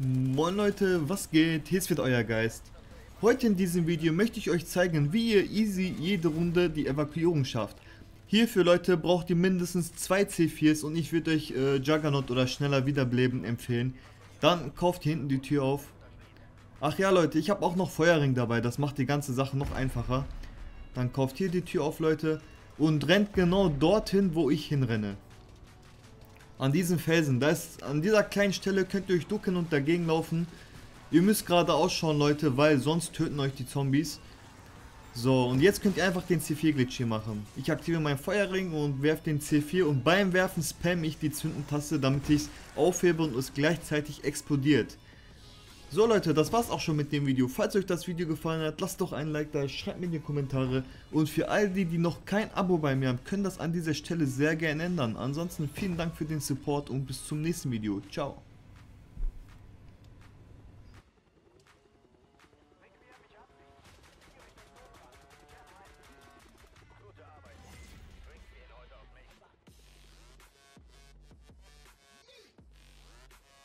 Moin Leute, was geht? Hier ist wieder euer Geist. Heute in diesem Video möchte ich euch zeigen, wie ihr easy jede Runde die Evakuierung schafft. Hierfür, Leute, braucht ihr mindestens 2 C4s und ich würde euch Juggernaut oder schneller wiederbeleben empfehlen. Dann kauft hier hinten die Tür auf. Ach ja, Leute, ich habe auch noch Feuerring dabei, das macht die ganze Sache noch einfacher. Dann kauft hier die Tür auf, Leute, und rennt genau dorthin, wo ich hinrenne. An diesem Felsen, an dieser kleinen Stelle könnt ihr euch ducken und dagegen laufen. Ihr müsst gerade ausschauen, Leute, weil sonst töten euch die Zombies. So, und jetzt könnt ihr einfach den C4-Glitch hier machen. Ich aktiviere meinen Feuerring und werfe den C4 und beim Werfen spamme ich die Zündentaste, damit ich es aufhebe und es gleichzeitig explodiert. So Leute, das war's auch schon mit dem Video. Falls euch das Video gefallen hat, lasst doch einen Like da, schreibt mir in die Kommentare. Und für all die, die noch kein Abo bei mir haben, können das an dieser Stelle sehr gerne ändern. Ansonsten vielen Dank für den Support und bis zum nächsten Video. Ciao.